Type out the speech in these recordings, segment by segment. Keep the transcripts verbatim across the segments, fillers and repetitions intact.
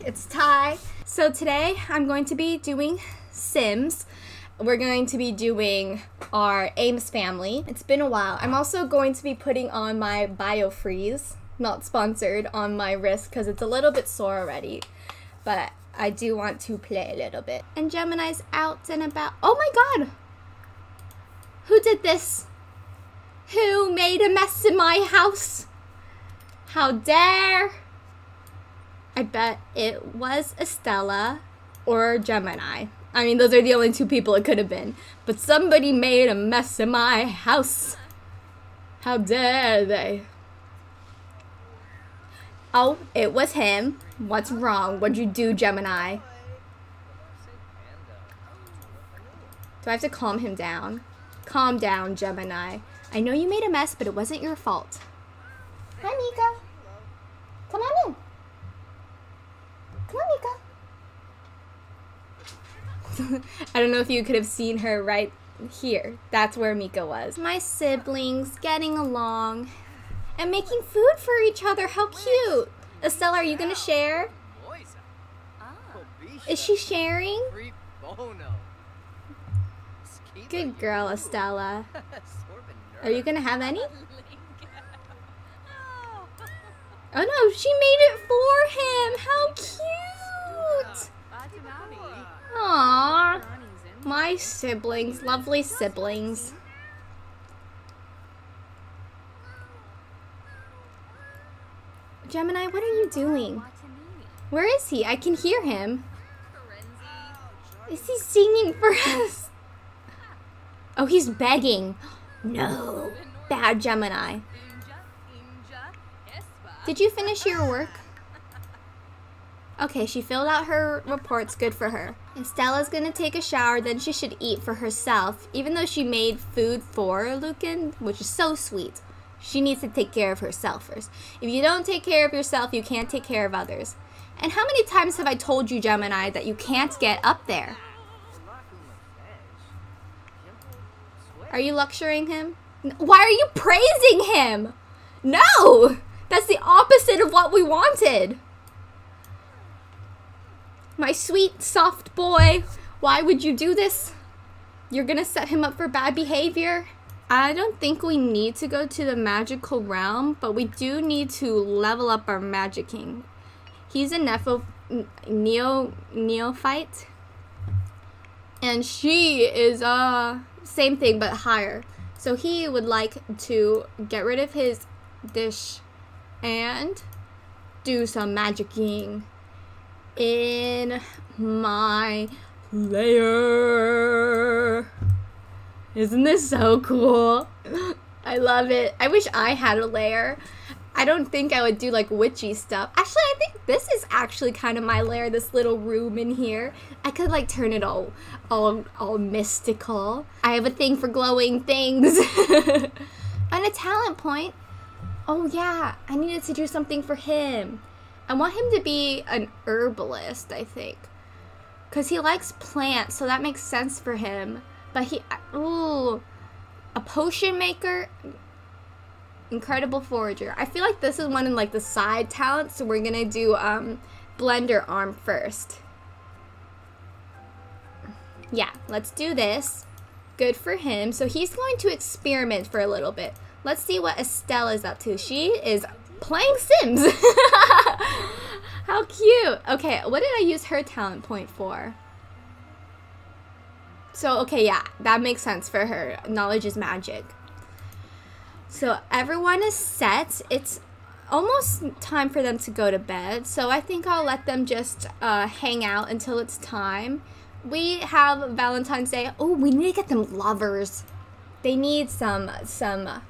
It's Ty. So today I'm going to be doing Sims. We're going to be doing our Aimes family. It's been a while. I'm also going to be putting on my Biofreeze, not sponsored, on my wrist because it's a little bit sore already. But I do want to play a little bit. And Gemini's out and about. Oh my god! Who did this? Who made a mess in my house? How dare! I bet it was Estella or Gemini. I mean, those are the only two people it could have been. But somebody made a mess in my house. How dare they? Oh, it was him. What's wrong? What'd you do, Gemini? Do I have to calm him down? Calm down, Gemini. I know you made a mess, but it wasn't your fault. Hi, Mika. Come on in. Come on, Mika. I don't know if you could have seen her right here. That's where Mika was. My siblings getting along and making food for each other. How cute. Estella, are you going to share? Is she sharing? Good girl, Estella. Are you going to have any? Oh no, she made it for him! How cute! Aww. My siblings, lovely siblings. Gemini, what are you doing? Where is he? I can hear him. Is he singing for us? Oh, he's begging. No. Bad Gemini. Did you finish your work? Okay, she filled out her reports, good for her. And Stella's gonna take a shower, then she should eat for herself, even though she made food for Lucian, which is so sweet. She needs to take care of herself first. If you don't take care of yourself, you can't take care of others. And how many times have I told you, Gemini, that you can't get up there? Are you lecturing him? Why are you praising him? No! That's the opposite of what we wanted. My sweet, soft boy, why would you do this? You're gonna set him up for bad behavior. I don't think we need to go to the magical realm, but we do need to level up our magicking. He's a nepho, neo, neophyte. And she is, uh, same thing, but higher. So he would like to get rid of his dish and do some magicking in my lair. Isn't this so cool? I love it. I wish I had a lair. I don't think I would do like witchy stuff. Actually, I think this is actually kind of my lair, this little room in here. I could like turn it all, all, all mystical. I have a thing for glowing things. And a talent point. Oh yeah, I needed to do something for him. I want him to be an herbalist, I think. Cause he likes plants, so that makes sense for him. But he, ooh, a potion maker, incredible forager. I feel like this is one of like the side talents, so we're gonna do um, blender arm first. Yeah, let's do this. Good for him. So he's going to experiment for a little bit. Let's see what Estella's up to. She is playing Sims. How cute. Okay, what did I use her talent point for? So, okay, yeah, that makes sense for her. Knowledge is magic. So everyone is set. It's almost time for them to go to bed. So I think I'll let them just uh, hang out until it's time. We have Valentine's Day. Oh, we need to get them lovers. They need some, some, uh,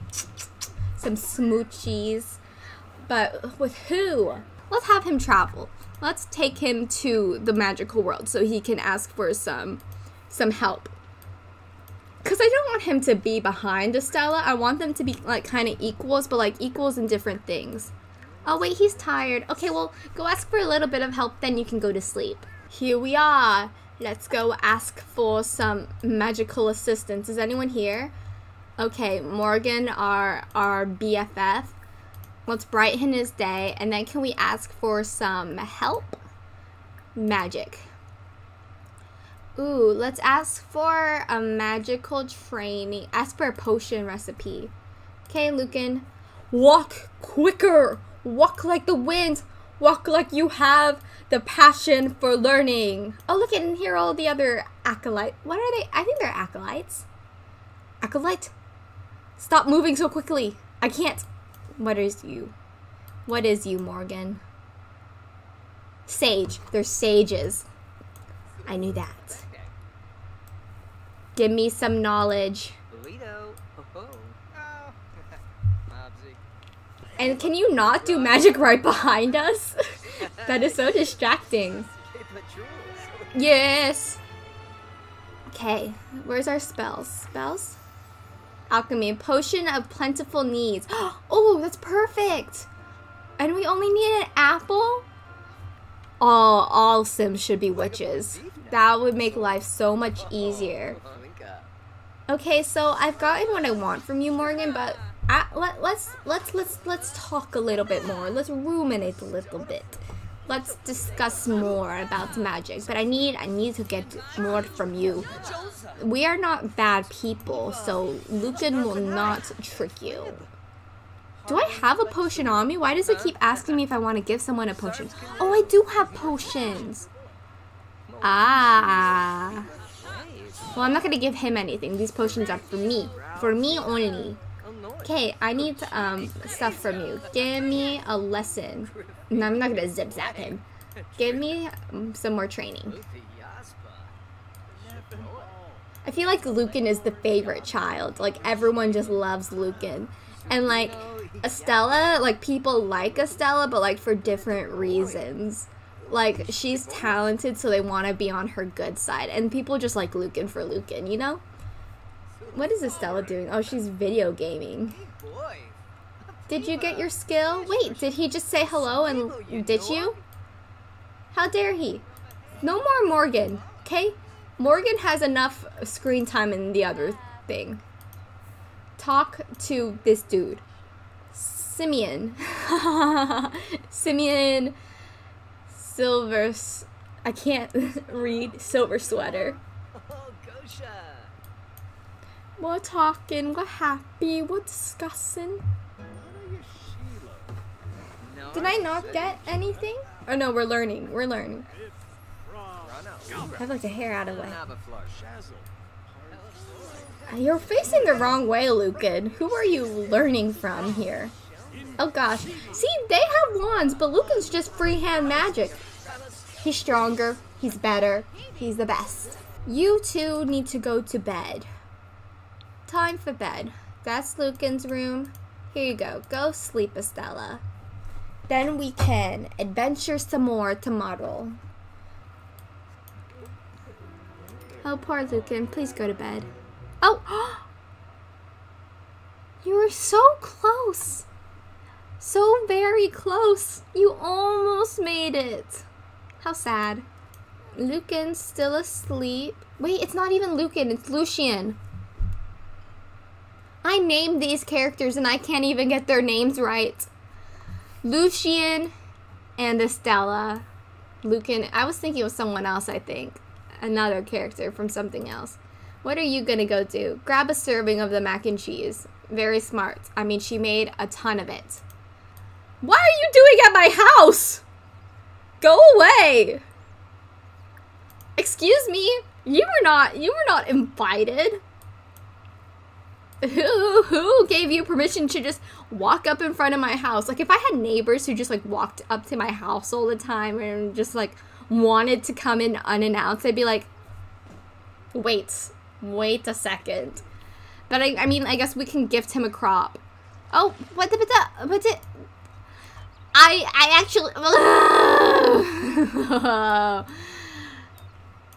some smoochies, but with who? Let's have him travel. Let's take him to the magical world so he can ask for some, some help. Cause I don't want him to be behind Estella. I want them to be like kind of equals, but like equals in different things. Oh wait, he's tired. Okay, well, go ask for a little bit of help, then you can go to sleep. Here we are. Let's go ask for some magical assistance. Is anyone here? Okay, Morgan, our, our B F F. Let's brighten his day, and then can we ask for some help? magic. Ooh, let's ask for a magical training. Ask for a potion recipe. Okay, Lucian. Walk quicker. Walk like the wind. Walk like you have the passion for learning. Oh, look, and here are all the other acolytes. What are they? I think they're acolytes. Acolyte? Stop moving so quickly. I can't. What is you? What is you, Morgan? Sage. They're sages. I knew that. Give me some knowledge. And can you not do magic right behind us? That is so distracting. Yes. Okay, where's our spells? Spells? Alchemy. Potion of plentiful needs. Oh, that's perfect. And we only need an apple? Oh, all Sims should be witches. That would make life so much easier. Okay, so I've gotten what I want from you, Morgan, but I, let, let's let's let's let's talk a little bit more. Let's ruminate a little bit. Let's discuss more about magic. But I need I need to get more from you. We are not bad people, so Lucian will not trick you. Do I have a potion on me? Why does it keep asking me if I want to give someone a potion? Oh, I do have potions. Ah. Well, I'm not going to give him anything. These potions are for me. For me only. Okay, I need um stuff from you. Give me a lesson. No, I'm not going to zip-zap him. Give me um, some more training. I feel like Lucian is the favorite child. Like, everyone just loves Lucian. And, like, Estella, like, people like Estella, but, like, for different reasons. Like, she's talented, so they want to be on her good side. And people just like Lucian for Lucian, you know? What is Estella doing? Oh, she's video gaming. Did you get your skill? Wait, did he just say hello and did you? How dare he? No more Morgan, okay? Morgan has enough screen time in the other thing. Talk to this dude. Simeon. Simeon Silver... I can't read. Silver Sweater. We're talking, we're happy, we're discussing. Did I not get anything? Oh no, we're learning. We're learning. I have like a hair out of the way. You're facing the wrong way, Lucian. Who are you learning from here? Oh gosh. See, they have wands, but Lucan's just freehand magic. He's stronger. He's better. He's the best. You two need to go to bed. Time for bed. That's Lucan's room. Here you go. Go sleep, Estella. Then we can adventure some more tomorrow. Oh, poor Lucian. Please go to bed. Oh! You were so close. So very close. You almost made it. How sad. Lucian's still asleep. Wait, it's not even Lucian, it's Lucian. I named these characters and I can't even get their names right. Lucian and Estella. Lucian, I was thinking it was someone else, I think. Another character from something else. What are you gonna go do? Grab a serving of the mac and cheese. Very smart. I mean, she made a ton of it. What are you doing at my house? Go away. Excuse me. You were not, you were not invited. Who, who gave you permission to just walk up in front of my house? Like, if I had neighbors who just like walked up to my house all the time and just like wanted to come in unannounced, I'd be like, wait, wait a second. But I, I mean, I guess we can gift him a crop. Oh, what the, what the, what the, I, I actually,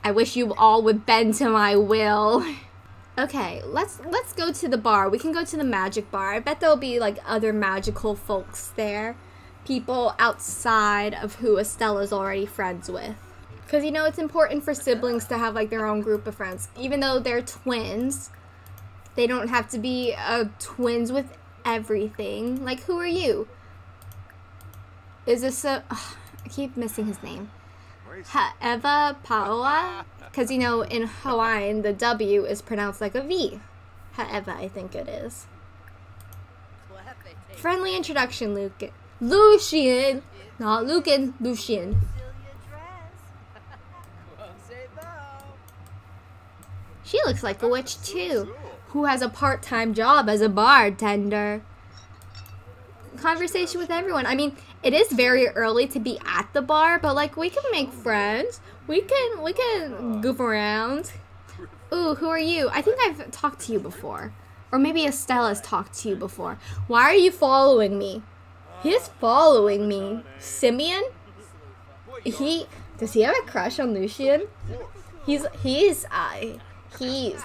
I wish you all would bend to my will. Okay, let's, let's go to the bar. We can go to the magic bar. I bet there'll be like other magical folks there. People outside of who Estella's already friends with. Because, you know, it's important for siblings to have, like, their own group of friends. Even though they're twins, they don't have to be uh, twins with everything. Like, who are you? Is this a... Ugh, I keep missing his name. Haeva Paoa, because, you know, in Hawaiian, the W is pronounced like a V. Haeva, I think it is. Friendly introduction, Lucian. Lucian! Not Lucian, Lucian. She looks like a witch, too, who has a part-time job as a bartender. Conversation with everyone. I mean, it is very early to be at the bar, but, like, we can make friends. We can, we can goof around. Ooh, who are you? I think I've talked to you before. Or maybe Estella's talked to you before. Why are you following me? He's following me. Simeon? He, does he have a crush on Lucian? He's, he's, uh, he's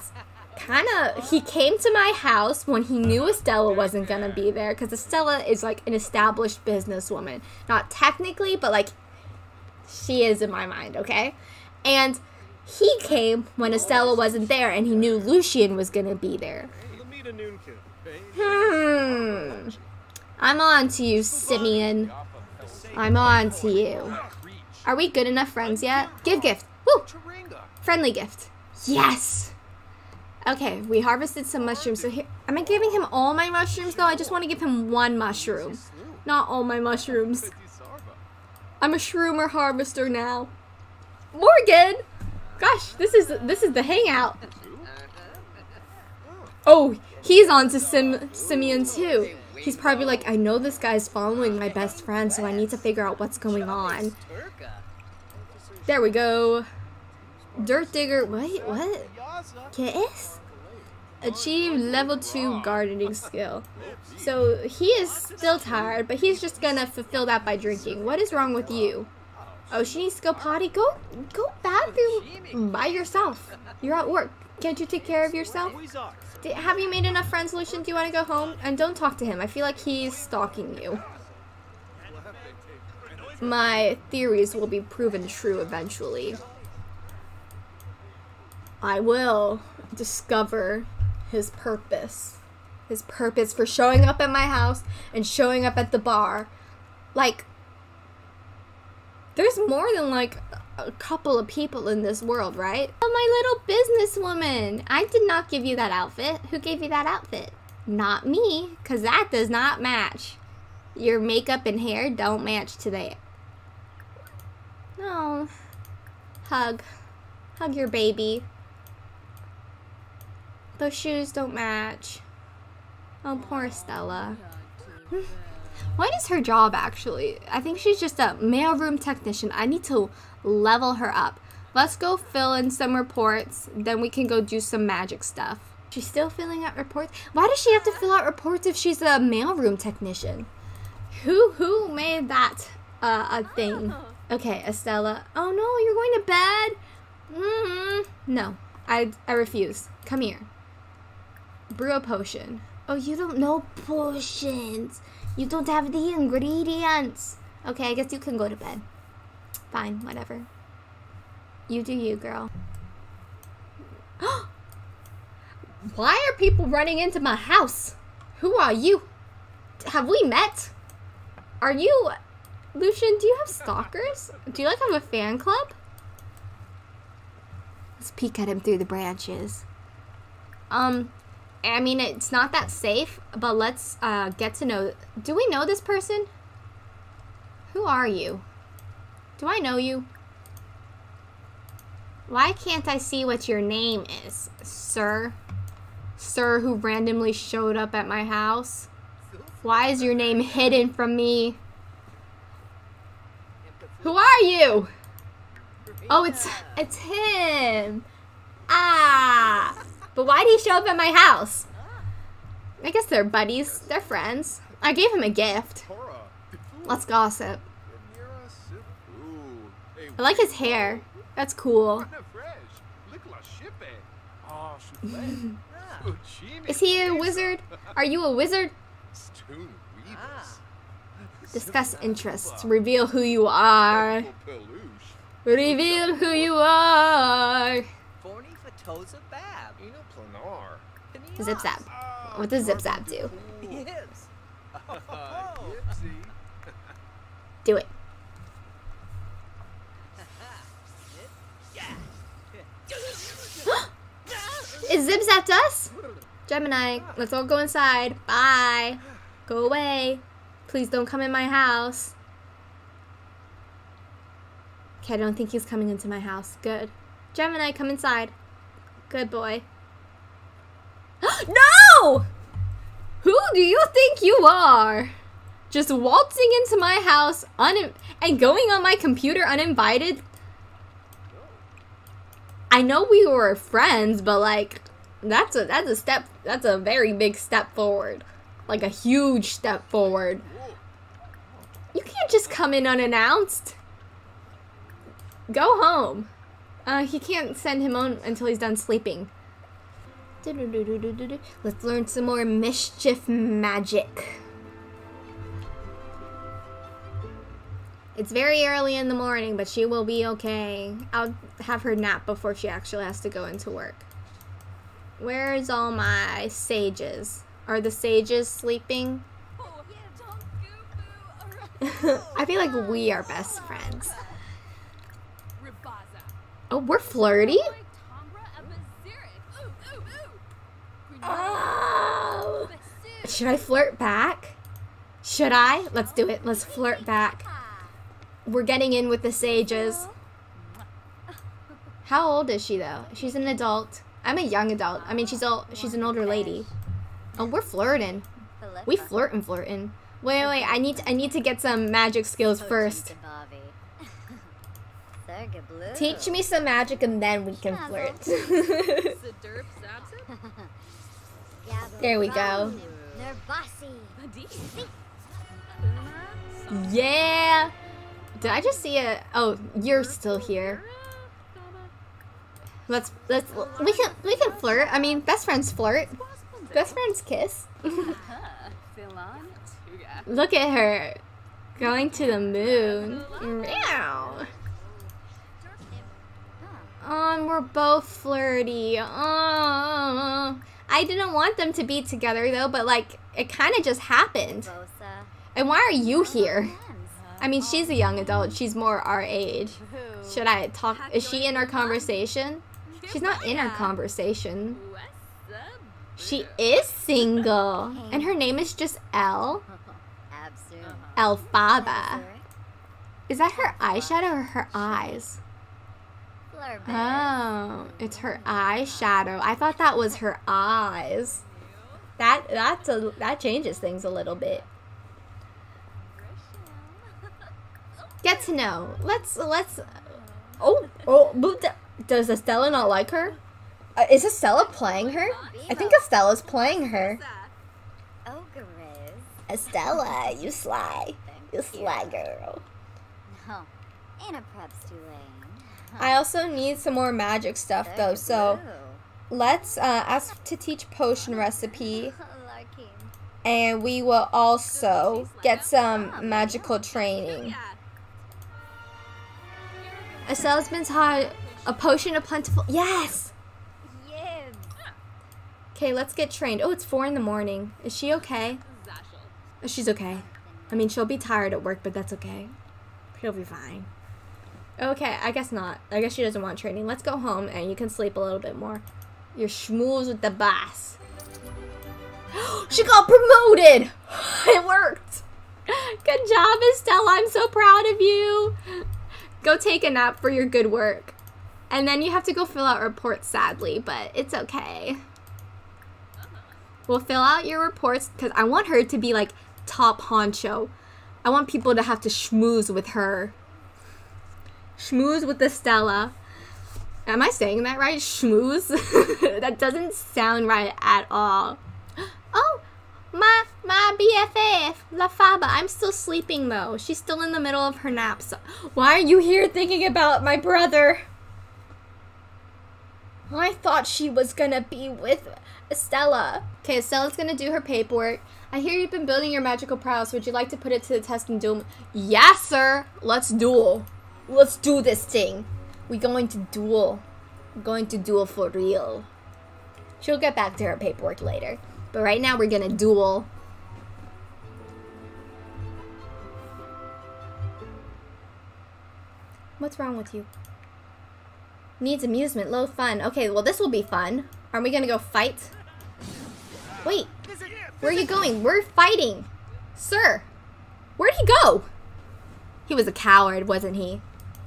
kind of, he came to my house when he knew Estella wasn't going to be there, because Estella is like an established businesswoman. Not technically, but like, she is in my mind, okay? And he came when Estella wasn't there, and he knew Lucian was going to be there. Hmm. I'm on to you, Simeon. I'm on to you. Are we good enough friends yet? Give gift. Woo! Friendly gift. Yes! Okay, we harvested some mushrooms. So here, am I giving him all my mushrooms though? I just want to give him one mushroom. Not all my mushrooms. I'm a shroomer harvester now. Morgan! Gosh, this is this is the hangout. Oh, he's on to Sim Simeon too. He's probably like, I know this guy's following my best friend, so I need to figure out what's going on. There we go. Dirt digger. Wait, what? Yes? Achieve level two gardening skill. So he is still tired, but he's just gonna fulfill that by drinking. What is wrong with you? Oh, she needs to go potty. Go, go bathroom by yourself. You're at work. Can't you take care of yourself? Did, have you made enough friends, Lucian? Do you want to go home? And don't talk to him. I feel like he's stalking you. My theories will be proven true eventually. I will discover his purpose. His purpose for showing up at my house and showing up at the bar. Like, there's more than like a couple of people in this world, right? Oh, my little businesswoman. I did not give you that outfit. Who gave you that outfit? Not me, because that does not match. Your makeup and hair don't match today. No. Hug. Hug your baby. Those shoes don't match. Oh, poor Estella. What is her job, actually? I think she's just a mailroom technician. I need to level her up. Let's go fill in some reports, then we can go do some magic stuff. She's still filling out reports? Why does she have to fill out reports if she's a mailroom technician? Who who made that uh, a thing? Okay, Estella. Oh no, you're going to bed? Mm-hmm. No, I, I refuse. Come here. Brew a potion. Oh, you don't know potions. You don't have the ingredients. Okay, I guess you can go to bed. Fine, whatever. You do you, girl. Why are people running into my house? Who are you? Have we met? Are you... Lucian, do you have stalkers? Do you, like, have a fan club? Let's peek at him through the branches. Um... I mean, it's not that safe, but let's uh, get to know... Do we know this person? Who are you? Do I know you? Why can't I see what your name is, sir? Sir who randomly showed up at my house? Why is your name hidden from me? Who are you? Oh, it's, it's him. Ah... But why did he show up at my house? I guess they're buddies. They're friends. I gave him a gift. Let's gossip. I like his hair. That's cool. Is he a wizard? Are you a wizard? Discuss interests. Reveal who you are. Reveal who you are. Zip zap. What does zip zap do? Do it. Is Zibs at us? Gemini, let's all go inside. Bye. Go away. Please don't come in my house. Okay, I don't think he's coming into my house. Good. Gemini, come inside. Good boy. No! Who do you think you are? Just waltzing into my house un and going on my computer uninvited? I know we were friends, but like, that's a, that's a step, that's a very big step forward. Like a huge step forward. You can't just come in unannounced. Go home. Uh, he can't send him on until he's done sleeping. Let's learn some more mischief magic. It's very early in the morning, but she will be okay. I'll have her nap before she actually has to go into work. Where's all my sages? Are the sages sleeping? I feel like we are best friends. Oh, we're flirty? Oh. Should I flirt back? Should I? Let's do it. Let's flirt back. We're getting in with the sages. How old is she though? She's an adult. I'm a young adult. I mean, she's old. She's an older lady. Oh, we're flirting. We flirtin' flirtin'. Wait, wait. I need to, I need to get some magic skills first. Teach me some magic and then we can flirt. There we go. Yeah. Did I just see a? Oh, you're still here. Let's let's we can we can flirt. I mean, best friends flirt. Best friends kiss. Look at her going to the moon. Meow. Oh, we're both flirty. Oh. I didn't want them to be together though, but like it kind of just happened. And why are you here? I mean, she's a young adult. She's more our age. Should I talk? Is she in our conversation? She's not in our conversation. She is single. And her name is just Elle. Elphaba. Is that her eyeshadow or her eyes? Oh, it's her eyeshadow. I thought that was her eyes. That that's a, that changes things a little bit. Get to know. Let's let's. Oh oh. Does Estella not like her? Uh, is Estella playing her? I think Estella's playing her. Estella, you sly, you sly girl. No, Anna prep's too late. I also need some more magic stuff though, so let's uh, ask to teach potion recipe. And we will also get some magical training. Estella's been taught a potion of plentiful. Yes! Okay, let's get trained. Oh, it's four in the morning. Is she okay? She's okay. I mean, she'll be tired at work, but that's okay. She'll be fine. Okay, I guess not. I guess she doesn't want training. Let's go home and you can sleep a little bit more. Your schmooze with the boss. She got promoted! It worked! Good job, Estella. I'm so proud of you. Go take a nap for your good work. And then you have to go fill out reports, sadly, but it's okay. We'll fill out your reports because I want her to be like top honcho. I want people to have to schmooze with her. Schmooze with Estella. Am I saying that right? Schmooze? That doesn't sound right at all. Oh, my my B F F, La Faba. I'm still sleeping though. She's still in the middle of her nap. So why are you here thinking about my brother? I thought she was gonna be with Estella. Okay, Estella's gonna do her paperwork. I hear you've been building your magical prowess. Would you like to put it to the test and duel? Yes, sir. Let's duel. Let's do this thing. We're going to duel. We're going to duel for real. She'll get back to her paperwork later. But right now we're gonna duel. What's wrong with you? Needs amusement, low fun. Okay, well this will be fun. Are we gonna go fight? Wait, where are you going? We're fighting. Sir, where'd he go? He was a coward, wasn't he?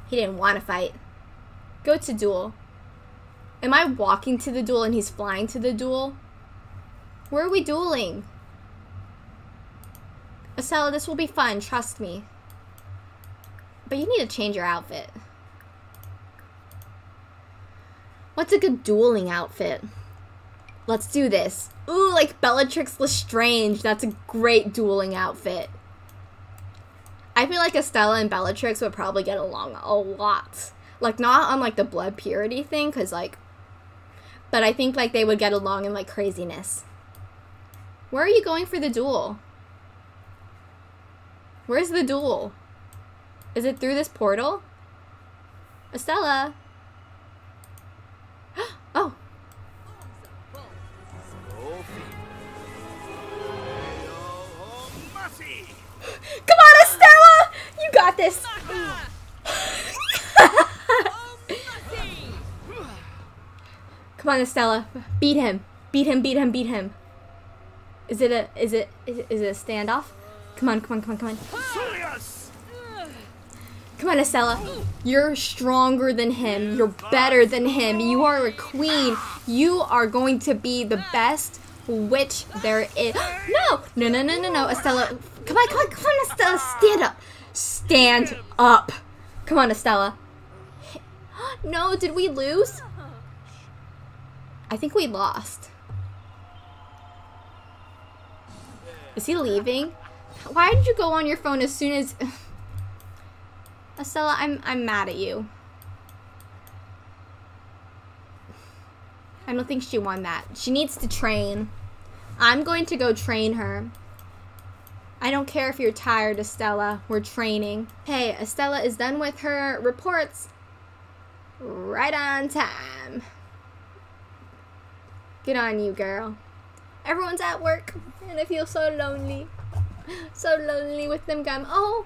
He didn't want to fight. Go to duel. Am I walking to the duel and he's flying to the duel? Where are we dueling? Estella, this will be fun, trust me. But you need to change your outfit. What's a good dueling outfit? Let's do this. Ooh, like Bellatrix Lestrange. That's a great dueling outfit. I feel like Estella and Bellatrix would probably get along a lot. Like, not on, like, the blood purity thing, because, like... But I think, like, they would get along in, like, craziness. Where are you going for the duel? Where's the duel? Is it through this portal? Estella! Oh! Come on, Estella! You got this! Come on, Estella. Beat him. Beat him, beat him, beat him. Is it a, is it, is it, is it a standoff? Come on, come on, come on, come on. Come on, Estella. You're stronger than him. You're better than him. You are a queen. You are going to be the best witch there is. No, no, no, no, no, no, Estella. Come on, come on, come on, Estella. Stand up. Stand up. Come on, Estella. No, did we lose? I think we lost. Is he leaving? Why did you go on your phone as soon as... Estella, I'm, I'm mad at you. I don't think she won that. She needs to train. I'm going to go train her. I don't care if you're tired, Estella. We're training. Hey, Estella is done with her reports. Right on time. Good on you, girl. Everyone's at work, and I feel so lonely. So lonely with them gum. Oh!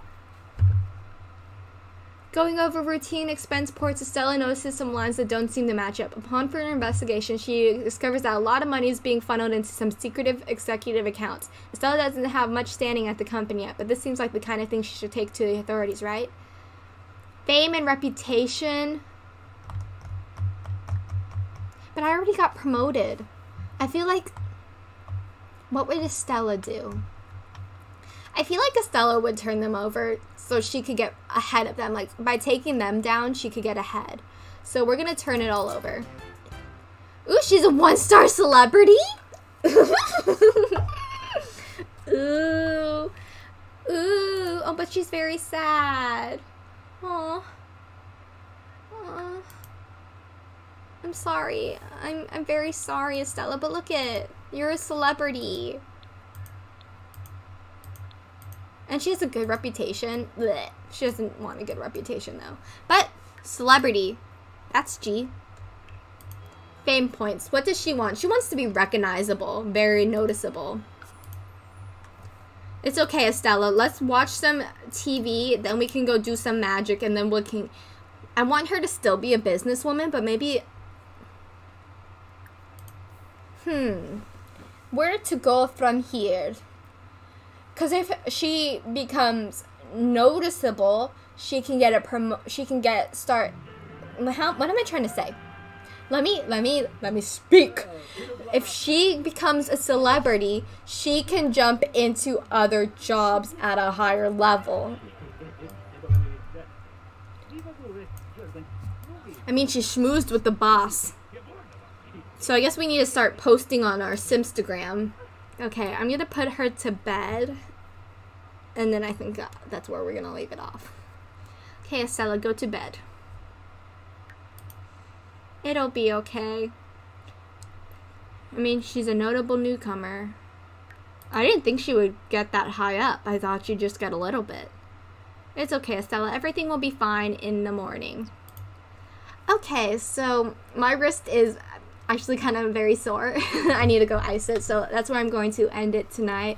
Going over routine expense reports, Estella notices some lines that don't seem to match up. Upon further investigation, she discovers that a lot of money is being funneled into some secretive executive accounts. Estella doesn't have much standing at the company yet, but this seems like the kind of thing she should take to the authorities, right? Fame and reputation. But I already got promoted. I feel like... What would Estella do? I feel like Estella would turn them over so she could get ahead of them. Like, by taking them down, she could get ahead. So we're gonna turn it all over. Ooh, she's a one-star celebrity? Ooh. Ooh. Oh, but she's very sad. Aw. Aw. I'm sorry. I'm, I'm very sorry, Estella, but look it. You're a celebrity. And she has a good reputation. Blech. She doesn't want a good reputation, though. But celebrity. That's G. Fame points. What does she want? She wants to be recognizable. Very noticeable. It's okay, Estella. Let's watch some T V. Then we can go do some magic. And then we can... I want her to still be a businesswoman, but maybe... Hmm. Where to go from here? Because if she becomes noticeable, she can get a promo. She can get start. How, what am I trying to say? Let me let me let me speak. If she becomes a celebrity, she can jump into other jobs at a higher level. I mean, she schmoozed with the boss. So I guess we need to start posting on our Simstagram. Okay, I'm gonna put her to bed, and then I think that's where we're gonna leave it off. Okay, Estella, go to bed. It'll be okay. I mean, she's a notable newcomer. I didn't think she would get that high up. I thought she'd just get a little bit. It's okay, Estella. Everything will be fine in the morning. Okay, so my wrist is... actually kind of very sore. I need to go ice it, so that's where I'm going to end it tonight.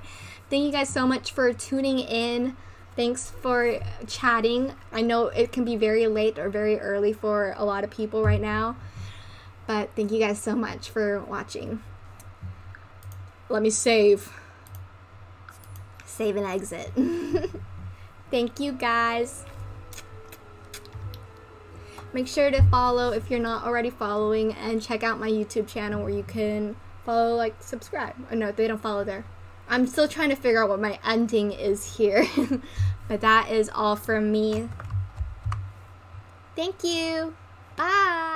Thank you guys so much for tuning in. Thanks for chatting. I know it can be very late or very early for a lot of people right now, But thank you guys so much for watching. Let me save. Save and exit. Thank you guys. Make sure to follow if you're not already following, and check out my YouTube channel where you can follow, like, subscribe. Oh, no, they don't follow there. I'm still trying to figure out what my ending is here. But that is all from me. Thank you. Bye.